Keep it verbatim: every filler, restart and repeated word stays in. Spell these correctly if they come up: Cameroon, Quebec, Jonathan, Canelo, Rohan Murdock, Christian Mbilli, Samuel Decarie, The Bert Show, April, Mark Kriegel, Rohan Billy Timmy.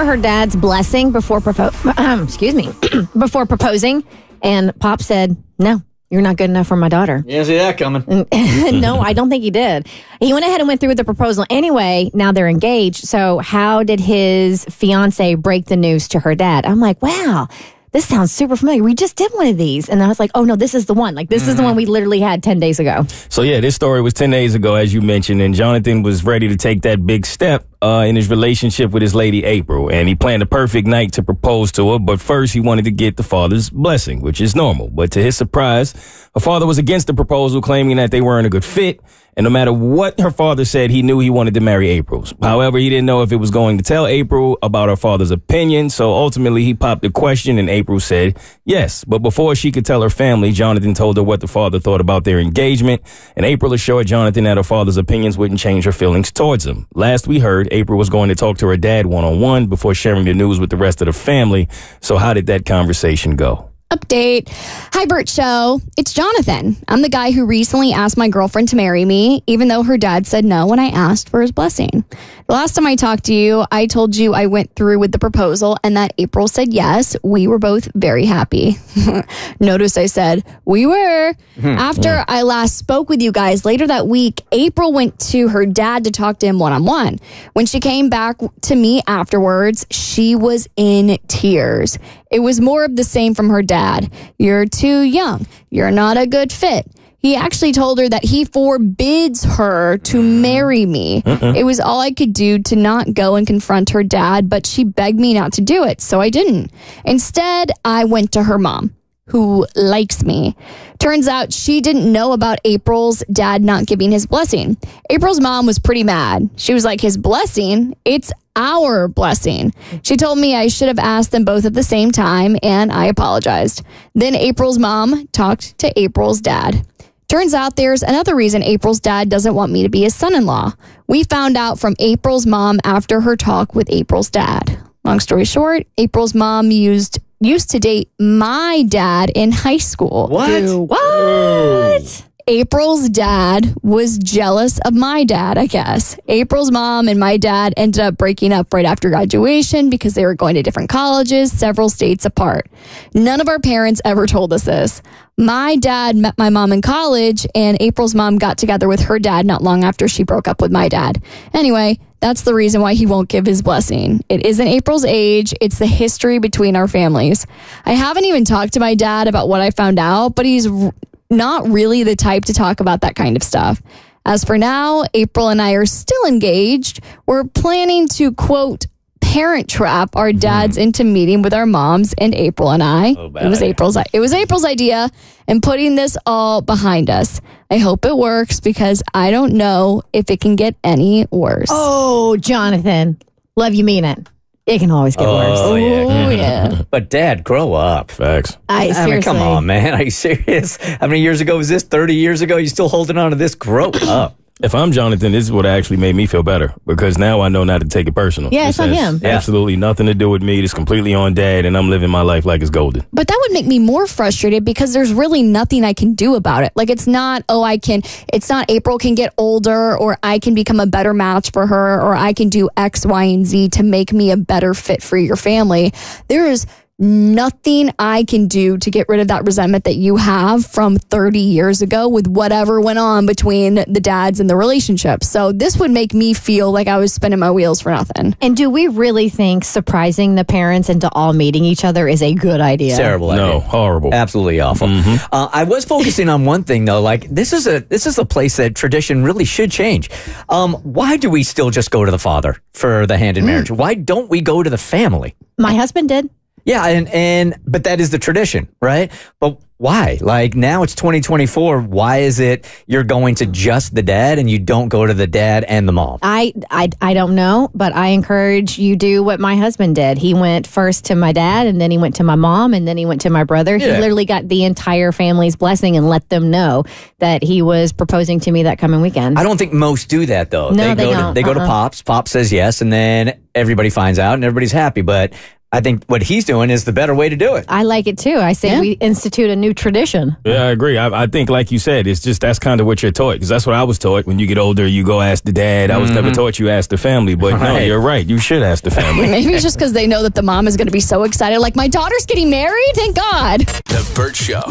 for her dad's blessing before propo- excuse me, before proposing, and Pop said, "No, you're not good enough for my daughter." You didn't see that coming. No, I don't think he did. He went ahead and went through with the proposal anyway. Now they're engaged. So how did his fiance break the news to her dad? I'm like, wow, this sounds super familiar. We just did one of these. And I was like, oh, no, this is the one. Like, this mm. is the one we literally had ten days ago. So, yeah, this story was ten days ago, as you mentioned. And Jonathan was ready to take that big step uh, in his relationship with his lady, April. And he planned a perfect night to propose to her. But first, he wanted to get the father's blessing, which is normal. But to his surprise, her father was against the proposal, claiming that they weren't a good fit. And no matter what her father said, he knew he wanted to marry April. However, he didn't know if it was going to tell April about her father's opinion. So ultimately, he popped the question and April said yes. But before she could tell her family, Jonathan told her what the father thought about their engagement. And April assured Jonathan that her father's opinions wouldn't change her feelings towards him. Last we heard, April was going to talk to her dad one-on-one before sharing the news with the rest of the family. So how did that conversation go? Update. Hi, Bert Show. It's Jonathan. I'm the guy who recently asked my girlfriend to marry me, even though her dad said no when I asked for his blessing. The last time I talked to you, I told you I went through with the proposal and that April said yes. We were both very happy. Notice I said, we were. Mm-hmm. After yeah. I last spoke with you guys later that week, April went to her dad to talk to him one-on-one. When she came back to me afterwards, she was in tears. It was more of the same from her dad. You're too young. You're not a good fit. He actually told her that he forbids her to marry me. Uh-uh. It was all I could do to not go and confront her dad, but she begged me not to do it, so I didn't. Instead, I went to her mom, who likes me. Turns out she didn't know about April's dad not giving his blessing. April's mom was pretty mad. She was like, his blessing? It's our blessing. She told me I should have asked them both at the same time, and I apologized. Then April's mom talked to April's dad. Turns out there's another reason April's dad doesn't want me to be his son-in-law. We found out from April's mom after her talk with April's dad. Long story short, April's mom used used to date my dad in high school. What? What? Whoa. April's dad was jealous of my dad, I guess. April's mom and my dad ended up breaking up right after graduation because they were going to different colleges several states apart. None of our parents ever told us this. My dad met my mom in college, and April's mom got together with her dad not long after she broke up with my dad. Anyway, that's the reason why he won't give his blessing. It isn't April's age. It's the history between our families. I haven't even talked to my dad about what I found out, but he's not really the type to talk about that kind of stuff. As for now, April and I are still engaged. We're planning to, quote, parent trap our dads into meeting with our moms and April and I. Oh, it was April's it was April's idea and putting this all behind us. I hope it works because I don't know if it can get any worse. Oh, Jonathan. Love you, mean it. It can always get oh, worse. Oh, yeah. yeah. But, Dad, grow up. Facts. I, I mean, come on, man. Are you serious? How many years ago was this? thirty years ago? You're still holding on to this? Grow up. If I'm Jonathan, this is what actually made me feel better because now I know not to take it personal. Yeah, it's on him. Absolutely yeah. nothing to do with me. It's completely on Dad, and I'm living my life like it's golden. But that would make me more frustrated because there's really nothing I can do about it. Like, it's not, oh, I can, it's not April can get older or I can become a better match for her or I can do X, Y, and Z to make me a better fit for your family. There is nothing I can do to get rid of that resentment that you have from thirty years ago with whatever went on between the dads and the relationship. So this would make me feel like I was spinning my wheels for nothing. And do we really think surprising the parents into all meeting each other is a good idea? Terrible idea. No, horrible. Absolutely awful. Mm-hmm. uh, I was focusing on one thing, though. Like, this is a this is a place that tradition really should change. Um, why do we still just go to the father for the hand in mm. marriage? Why don't we go to the family? My husband did. Yeah, and, and but that is the tradition, right? But why? Like, now it's twenty twenty-four. Why is it you're going to just the dad and you don't go to the dad and the mom? I, I, I don't know, but I encourage you do what my husband did. He went first to my dad, and then he went to my mom, and then he went to my brother. Yeah. He literally got the entire family's blessing and let them know that he was proposing to me that coming weekend. I don't think most do that, though. No, they, they go don't. To, they uh-huh. go to Pops. Pops says yes, and then everybody finds out, and everybody's happy, but I think what he's doing is the better way to do it. I like it too. I say yeah. we institute a new tradition. Yeah, I agree. I, I think, like you said, it's just that's kind of what you're taught, because that's what I was taught. When you get older, you go ask the dad. Mm-hmm. I was never taught you ask the family, but right. no, you're right. You should ask the family. Maybe it's just because they know that the mom is going to be so excited. Like, my daughter's getting married? Thank God. The Bert Show.